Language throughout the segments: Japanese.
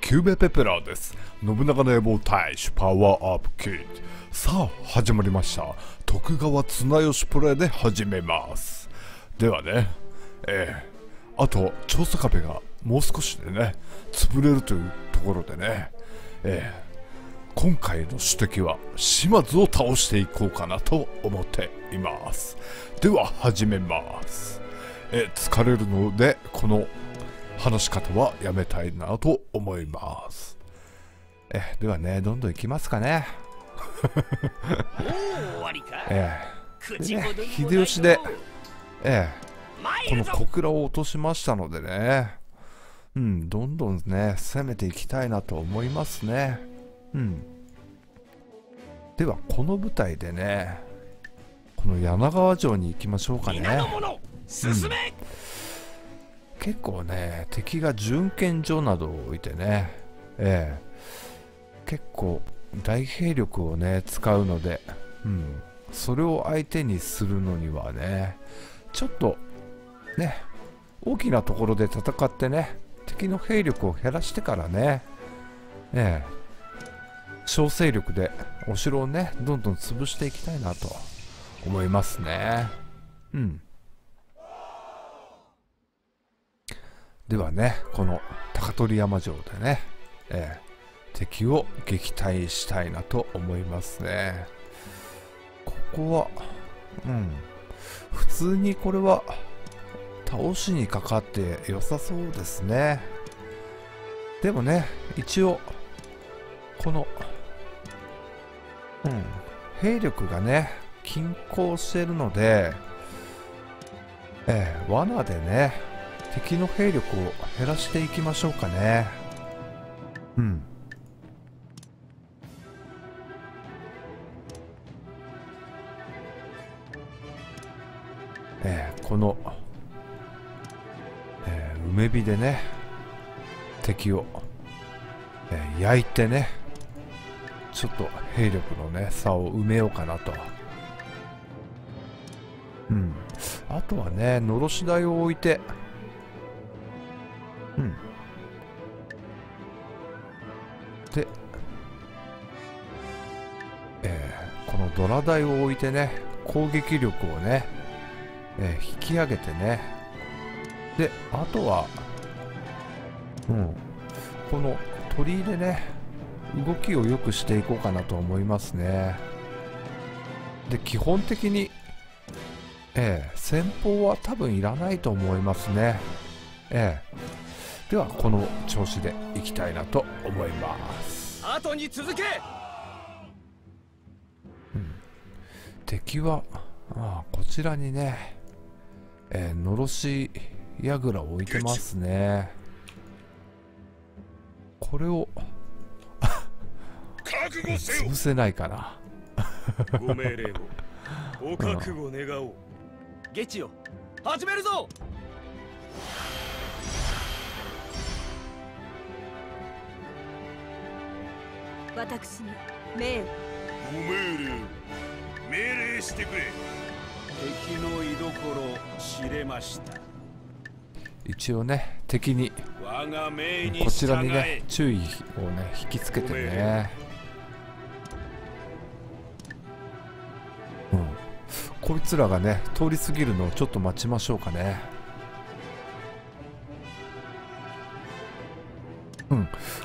キューベペペラーです。信長の野望大使パワーアップキット、さあ始まりました。徳川綱吉プレイで始めます。ではね、あと調査壁がもう少しでね潰れるというところでね、今回の主敵は島津を倒していこうかなと思っています。では始めます。疲れるのでこの話し方はやめたいなと思います。ではね、どんどん行きますかね。秀吉で、この小倉を落としましたのでね、どんどんね攻めていきたいなと思いますね。ではこの舞台でね、この柳川城に行きましょうかね。結構ね敵が巡検所などを置いてね、結構大兵力をね使うので、それを相手にするのにはねちょっとね大きなところで戦ってね敵の兵力を減らしてからね、小勢力でお城をねどんどん潰していきたいなと思いますね。ではね、この高取山城でね、敵を撃退したいなと思いますね。ここは、普通にこれは倒しにかかって良さそうですね。でもね、一応、この、兵力がね、均衡しているので、罠でね、敵の兵力を減らしていきましょうかね。この、梅火でね敵を、焼いてねちょっと兵力のね差を埋めようかなと。あとはねのろし台を置いてで、このドラ台を置いてね攻撃力をね、引き上げてね、であとは、この鳥居でね動きを良くしていこうかなと思いますね。で基本的に、戦法は多分いらないと思いますね。ではこの調子でいきたいなと思います。後に続け、敵はこちらにね、のろし櫓を置いてますね。これを潰せないかな。ご命令をお覚悟願おう。下地よ、始めるぞ。私に命を。ご命令を。命令してくれ。敵の居所を知れました。一応ね敵にこちらにね注意をね引きつけてね、こいつらがね通り過ぎるのをちょっと待ちましょうかね。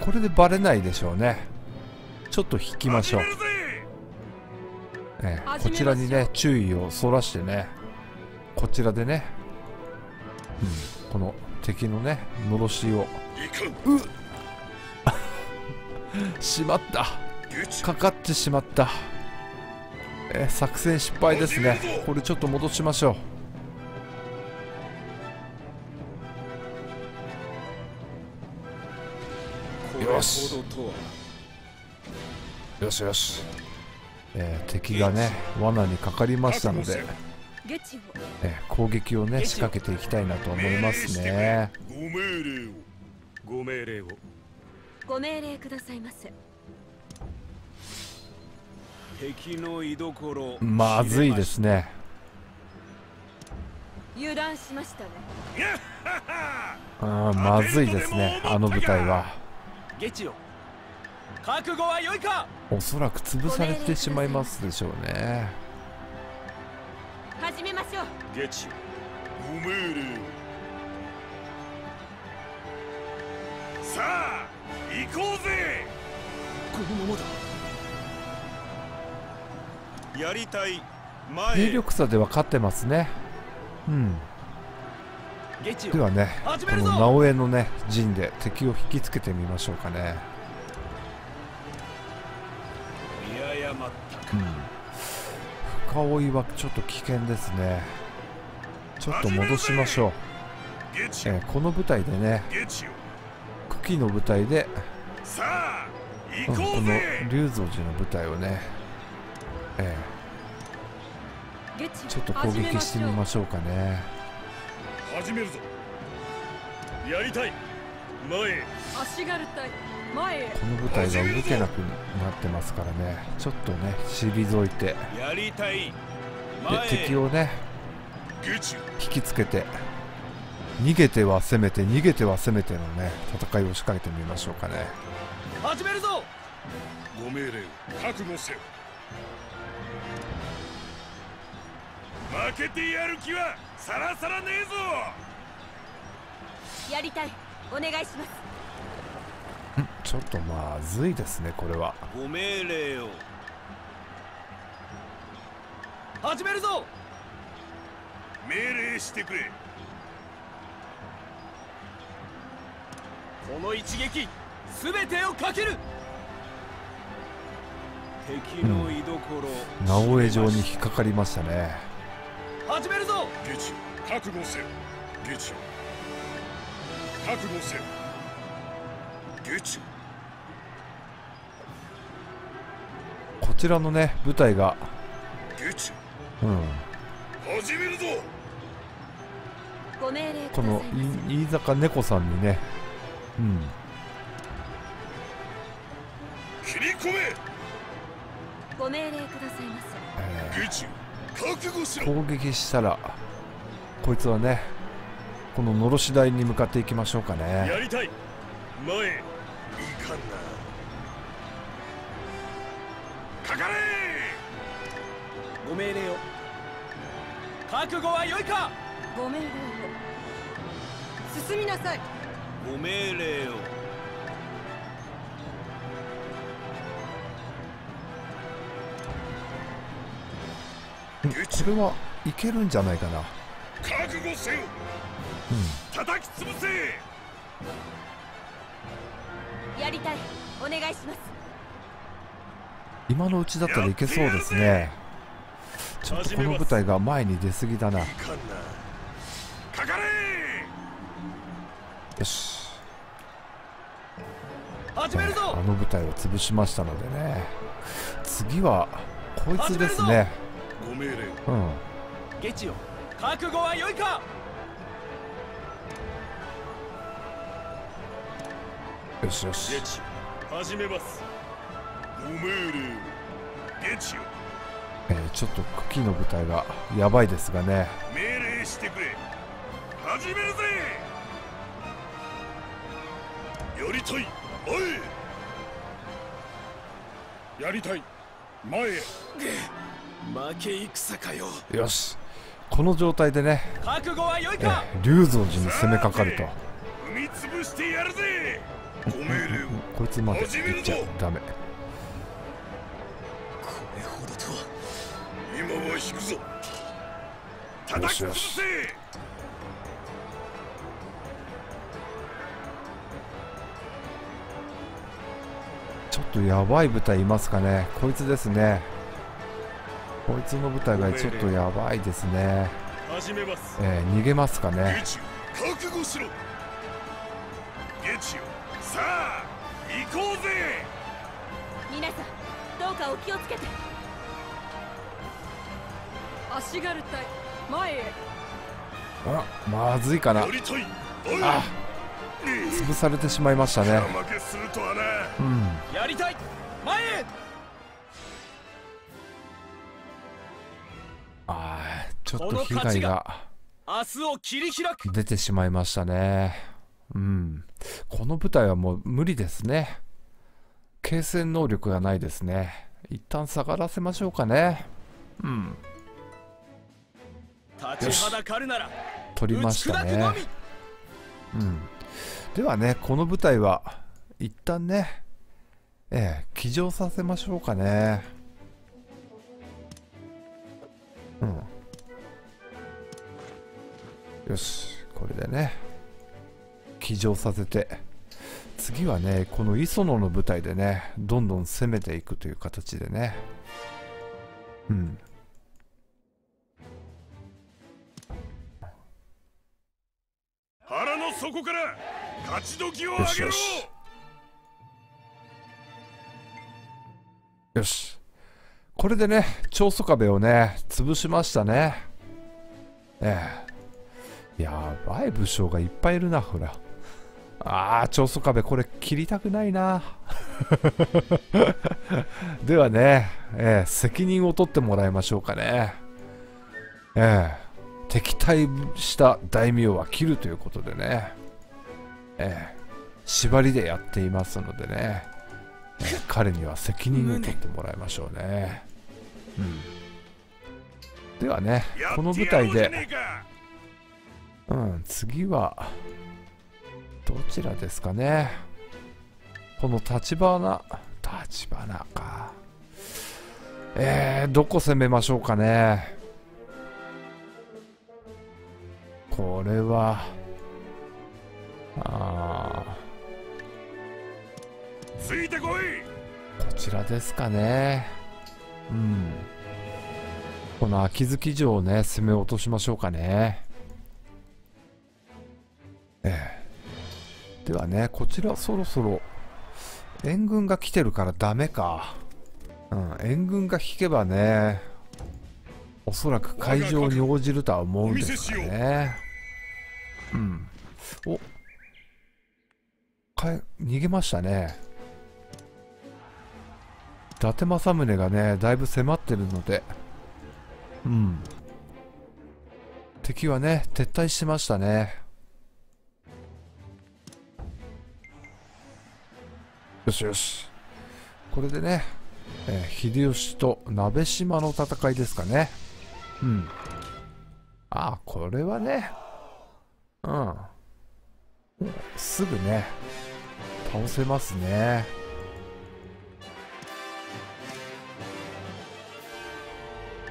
これでバレないでしょうね。ちょっと引きましょう。こちらにね注意をそらしてね、こちらでね、この敵のねのろしをしまった、かかってしまった。作戦失敗ですね。これちょっと戻しましょう。よしよし、敵がね罠にかかりましたので、攻撃をね仕掛けていきたいなと思いますね。ご命令を。ご命令くださいませ。敵の居所。まずいですね。油断しましたね。まずいですね、あの舞台は。ゲチよ。覚悟は良いか。おそらく潰されてしまいますでしょうね。始めましょう。ゲチよ。ご命令。さあ行こうぜ。このままだ。やりたい。前へ。兵力差で分かってますね。うん。ではね、この直江のね陣で敵を引きつけてみましょうかね。うん、深追いはちょっと危険ですね。ちょっと戻しましょう。この舞台でね、久喜の舞台で、この龍造寺の舞台をね、ちょっと攻撃してみましょうかね。始めるぞ。やりたい。前。足軽隊前。この舞台が動けなくなってますからね。ちょっとね退いて。やりたい。で敵をね引きつけて、逃げては攻めて逃げては攻めてのね戦いを仕掛けてみましょうかね。始めるぞ。ご命令覚悟せよ。負けてやる気はさらさらねえぞ。やりたい。お願いします。ん、ちょっとまずいですねこれは。ご命令を。始めるぞ。命令してくれ。この一撃全てをかける。敵の居所、直江城に引っかかりましたね。始めるぞ。ゲチ、覚悟せよ。ゲチ、覚悟せよ。ゲチ。こちらのね舞台が、ゲチ、うん、始めるぞ。ご命令ください。この飯坂猫さんにね、うん、切り込め。ご命令くださいませ。ゲチ。攻撃したらこいつはねこののろし台に向かっていきましょうかね。やりたい。前。いかんな。かかれ。ご命令を。覚悟は良いか。ご命令を。進みなさい。ご命令を。これはいけるんじゃないかな。覚悟せよ。うん、叩き潰せ。やりたい。お願いします。今のうちだったらいけそうですね。ちょっとこの舞台が前に出過ぎだな。かかれ。よし。始めるぞ。あの舞台を潰しましたのでね。次はこいつですね。ご命令。うん。ゲチよ。覚悟は良いか。よしよし。ゲチ。始めます。ご命令。ゲチよ。ちょっと久喜の舞台がやばいですがね。命令してくれ。始めるぜ。やりたい。前へ。やりたい。前へ。負け戦かよ。よし、この状態でね、龍造寺に攻めかかると。踏み潰してやるぜ。ご命令を。こいつまで行っちゃダメ。これほどとは。今は引くぞ。叩き潰せ。ちょっとやばい部隊いますかね。こいつですね。こいつの部隊がちょっとやばいですね。逃げますかね。覚悟しろ。ゲチよ。さあ行こうぜ。皆さんどうかお気をつけて。足軽隊前へ。あ、まずいかな。あ、潰されてしまいましたね。負けするとはな。うん。やりたい。前へ。ちょっと被害が出てしまいましたね。うん。この部隊はもう無理ですね。継戦能力がないですね。一旦下がらせましょうかね。うん。よし。取りましたね。うん。ではね、この部隊は一旦ね、騎乗させましょうかね。うん。よし、これでね、騎乗させて、次はね、この磯野の部隊でね、どんどん攻めていくという形でね。うん。腹の底から勝ち時を上げろ。よしよし。よし。これでね、長宗我部をね、潰しましたね。やばい武将がいっぱいいるな、ほら。ああ、長宗我部、これ切りたくないな。ではね、責任を取ってもらいましょうかね。敵対した大名は切るということでね、縛りでやっていますのでね、彼には責任を取ってもらいましょうね。うん、ではね、この舞台で、次はどちらですかね。この橘か。どこ攻めましょうかね。これはついてこい。こちらですかね。うん。この秋月城をね、攻め落としましょうかね。ではね、こちらそろそろ援軍が来てるからダメか。援軍が引けばね、おそらく会場に応じるとは思うんですよね。逃げましたね。伊達政宗がね、だいぶ迫ってるので、敵はね、撤退しましたね。よしよし。これでね、秀吉と鍋島の戦いですかね。これはね、すぐね、倒せますね。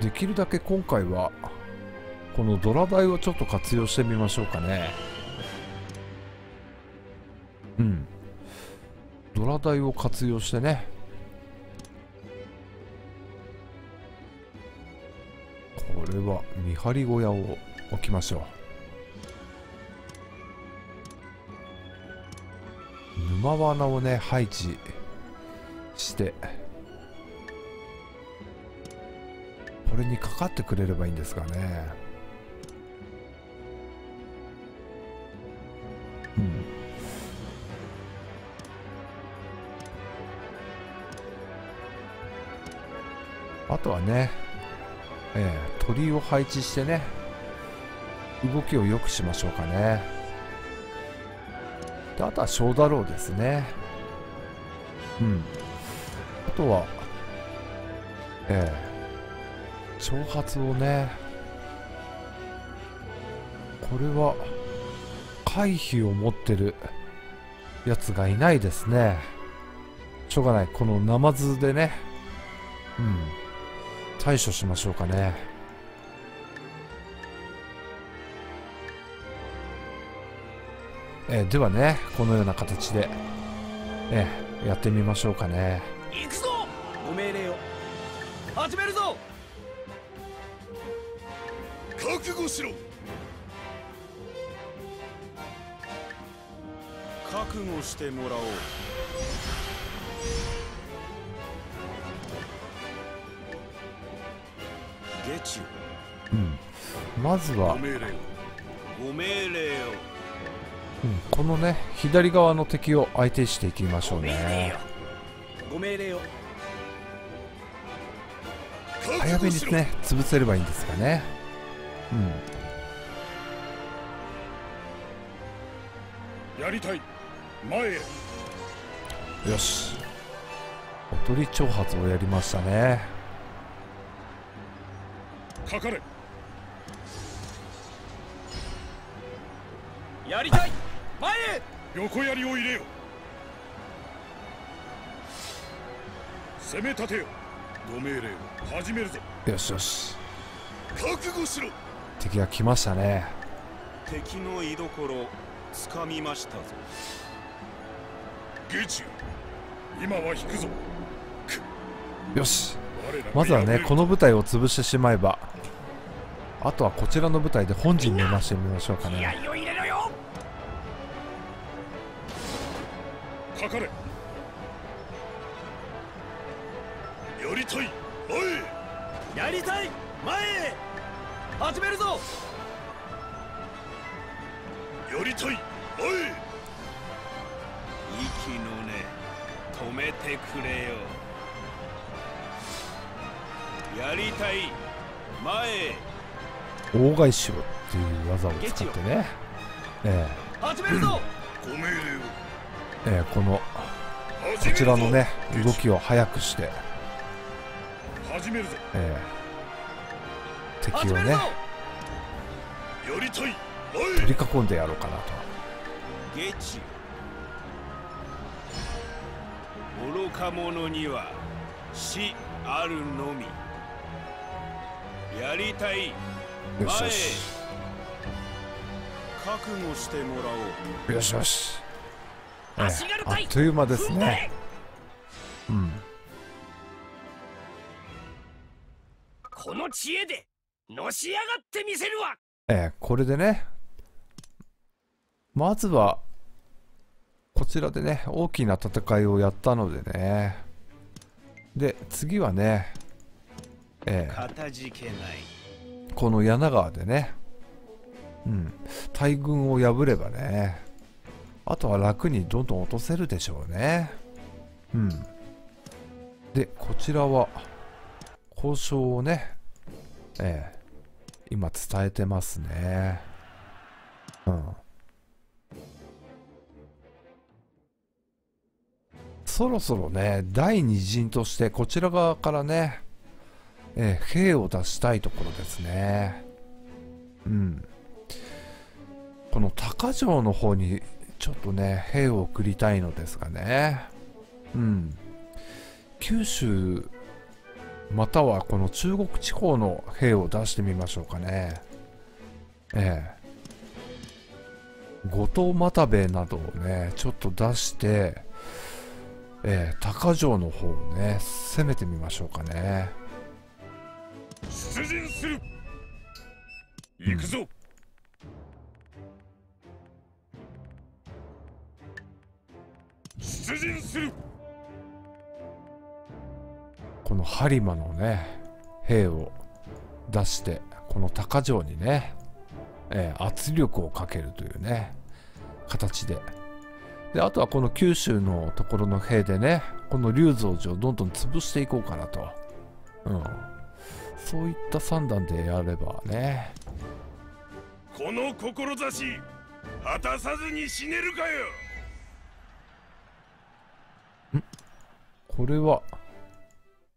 できるだけ今回は、このドラ台をちょっと活用してみましょうかね。ドラ台を活用してね、これは見張り小屋を置きましょう。沼罠をね、配置して、これにかかってくれればいいんですがね。あとはね、鳥を配置してね、動きを良くしましょうかね。で、あとは小太郎ですね。あとは、挑発をね、これは回避を持ってるやつがいないですね。しょうがない、このナマズでね、対処しましょうかね。ではね、このような形で、やってみましょうかね。行くぞ。ご命令を始めるぞ。覚悟しろ。覚悟してもらおう。まずは、このね、左側の敵を相手していきましょうね。早めにね、潰せればいいんですがね。やりたい。前へ。よし。おとり挑発をやりましたね。かかれ。やりたい。前へ。横槍を入れよ。攻め立てよ。ご命令を始めるぞ。よしよし。覚悟しろ。敵が来ましたね。敵の居所掴みましたぞ。ゲチよ、今は引くぞ。よし、まずはねこの部隊を潰してしまえば、あとはこちらの部隊で本陣に回してみましょうかね。かかれ。やりたい前へ。やりたい前へ。始めるぞ。やりたいおい。息のね止めてくれよ。やりたい前へ。大返しをっていう技を使ってね、始めるぞ。ご命令を。こちらのね動きを早くして始めるぞ。敵をねやりたい取り囲んでやろうかなと。ゲチ、愚か者には死あるのみ。やりたい前へ。よしよし。覚悟してもらおう。よしよし。あっという間ですね。うん。この知恵でのし上がってみせるわ。これでね。まずはこちらでね大きな戦いをやったのでね、で次はね、この柳川でね、大軍を破ればね、あとは楽にどんどん落とせるでしょうね。でこちらは交渉をね、今伝えてますね。そろそろね第二陣としてこちら側からね、兵を出したいところですね。この高城の方にちょっとね兵を送りたいのですがね、九州またはこの中国地方の兵を出してみましょうかね。後藤又兵衛などをねちょっと出して。高城の方をね攻めてみましょうかね。出陣する。行くぞ。出陣する。この播磨のね兵を出してこの高城にね、圧力をかけるというね形で。であとはこの九州のところの兵でねこの龍造寺をどんどん潰していこうかなと、そういった3段でやればね。この志果たさずに死ねるかよ。これは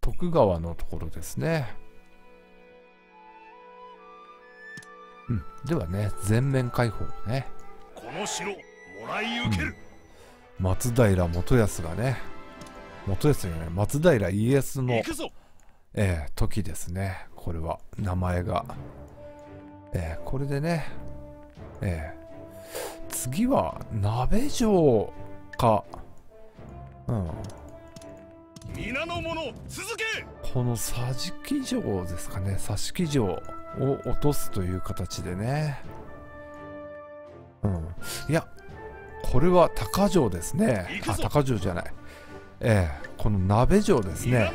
徳川のところですね。ではね全面開放ね。この城もらい受ける。松平元康がね、松平家康の時ですね。これは名前が、これでね、次は鍋城か、皆の者続け。この桟敷城ですかね、桟敷城を落とすという形でね、いやこれは高城ですね。あ、高城じゃない。この鍋城ですね。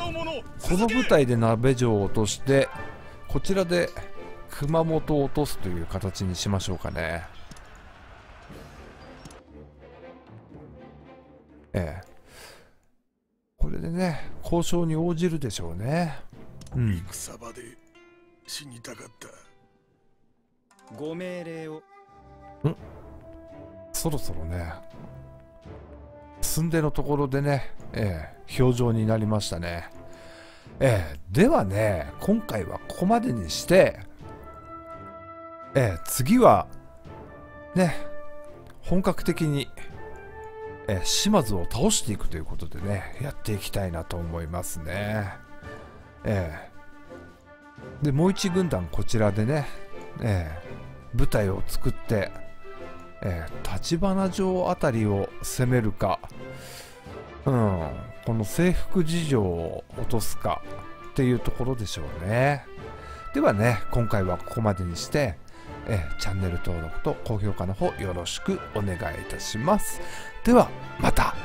この舞台で鍋城を落として、こちらで熊本を落とすという形にしましょうかね。これでね、交渉に応じるでしょうね。戦場で死にたかった。ご命令を。そろそろね、寸出のところでね、表情になりましたね。ではね、今回はここまでにして、次はね、本格的に、島津を倒していくということでね、やっていきたいなと思いますね。で、もう一軍団こちらでね、舞台を作って、橘城あたりを攻めるか、この制服事情を落とすかっていうところでしょうね。ではね、今回はここまでにして、チャンネル登録と高評価の方よろしくお願いいたします。ではまた。